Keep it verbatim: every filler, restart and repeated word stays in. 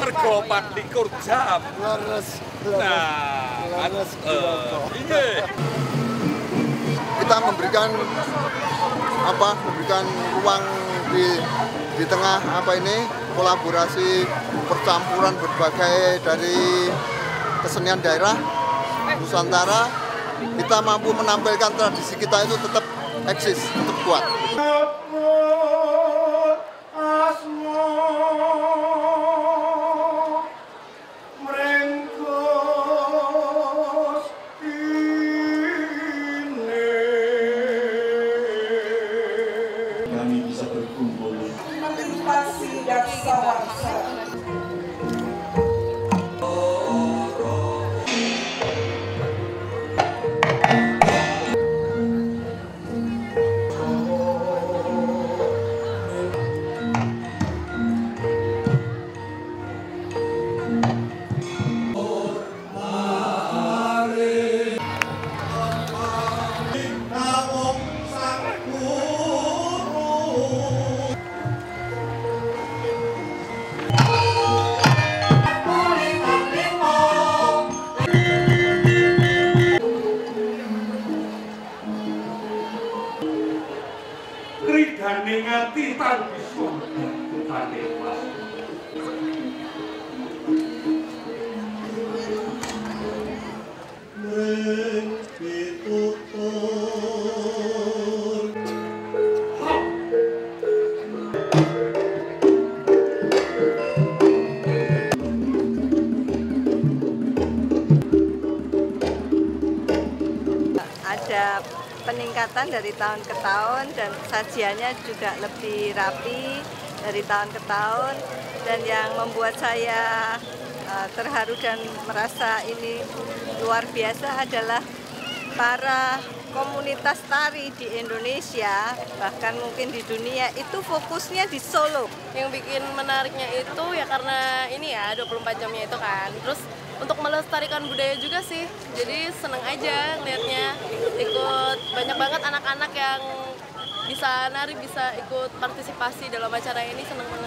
Mergo patlikur jam. Leres. Nah, leres. Kita memberikan apa? Memberikan ruang di di tengah apa ini kolaborasi percampuran berbagai dari kesenian daerah Nusantara, kita mampu menampilkan tradisi kita itu tetap eksis, tetap kuat. Kami bisa berkumpul menerima dan salam. Kridane ngati tangi surga kutane mas. Neng pitutur. Ada peningkatan dari tahun ke tahun dan sajiannya juga lebih rapi dari tahun ke tahun, dan yang membuat saya uh, terharu dan merasa ini luar biasa adalah para komunitas tari di Indonesia, bahkan mungkin di dunia, itu fokusnya di Solo. Yang bikin menariknya itu ya karena ini ya dua puluh empat jamnya itu kan, terus untuk melestarikan budaya juga sih, jadi seneng aja ngeliatnya, ikut banyak banget anak-anak yang bisa nari, bisa ikut partisipasi dalam acara ini, seneng banget.